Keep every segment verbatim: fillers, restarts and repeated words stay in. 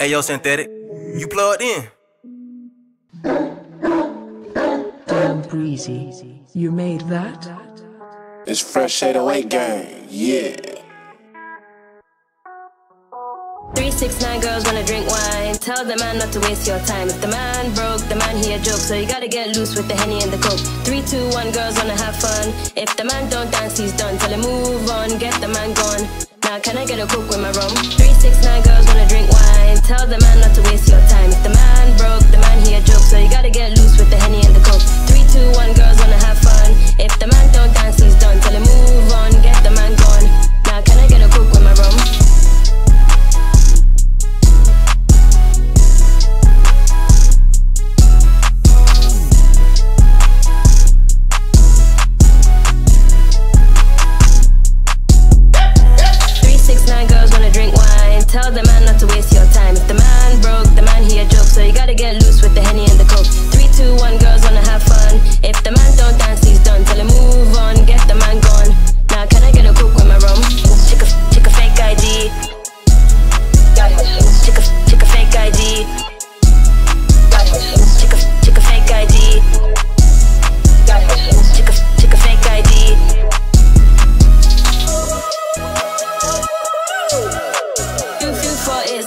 Ayo Synthetic, you plugged in. Damn breezy, you made that? It's fresh eight oh eight gang, yeah. three six nine girls wanna drink wine. Tell the man not to waste your time. If the man broke, the man he a joke. So you gotta get loose with the Henny and the Coke. three two one girls wanna have fun. If the man don't dance, he's done. Tell him move on, get the man gone. Now can I get a Coke with my rum? three six nine girls wanna drink wine. Tell the man not to waste your time. If the man broke, the man he a joke. So you gotta get loose with the Henny and the Coke. three two one girls wanna have fun. If the man don't dance, he's done. Tell him move on, get the man gone. Now can I get a Coke with my rum? Tell the man not to waste your time. If the man broke, the man he a joke. So you gotta get loose with the Henny and the Coke. three two one girls wanna have fun. If the man don't dance, he's done. Tell him move on, get the man gone. Now can I get a Coke with my rum? Check a, check a fake I D. Check a, check a fake I D. Check a, check a fake I D. Check a, check a fake I D.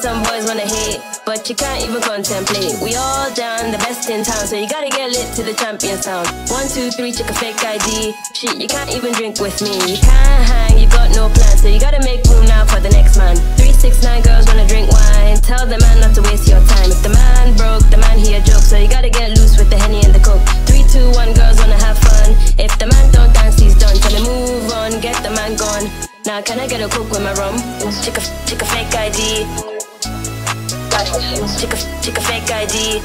Some boys wanna hate, but you can't even contemplate. We all down, the best in town, so you gotta get lit to the champion sound. One, two, three, check a fake I D. Shit, you can't even drink with me. You can't hang, you got no plan, so you gotta make room now for the next man. Three, six, nine girls wanna drink wine. Tell the man not to waste your time. If the man broke, the man he a joke, so you gotta get loose with the Henny and the Coke. Three, two, one girls wanna have fun. If the man don't dance, he's done. Tell him move on, get the man gone. Now can I get a Coke with my rum? Check a, check a fake I D. Check a, check a fake I D.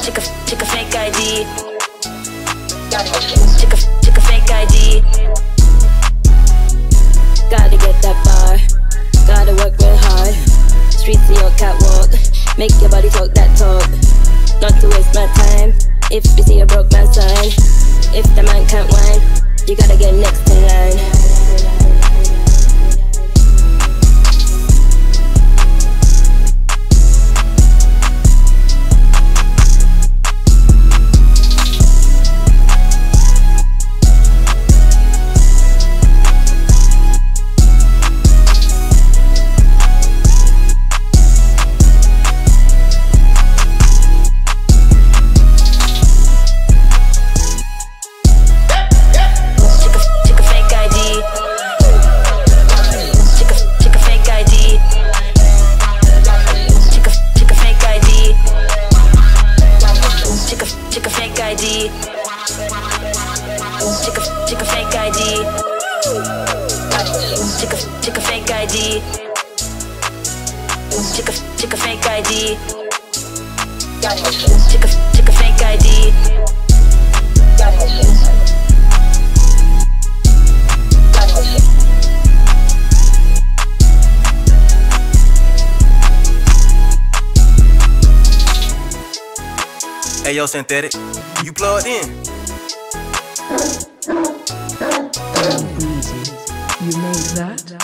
Check a, check a fake I D. Check a, check a fake I D. Gotta get that bar. Gotta work real hard. Streets in your catwalk. Make your body talk that talk. Not to waste my time. If you see a broke man sign. If the man can't whine, you gotta get next in line. Check a, check a fake I D. Check a, check a fake I D. Check a, check a fake I D. Check a, check a fake I D. Ayo Synthetic, you plugged in. You made that?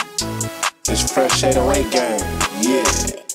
It's fresh eight oh eight gang, yeah.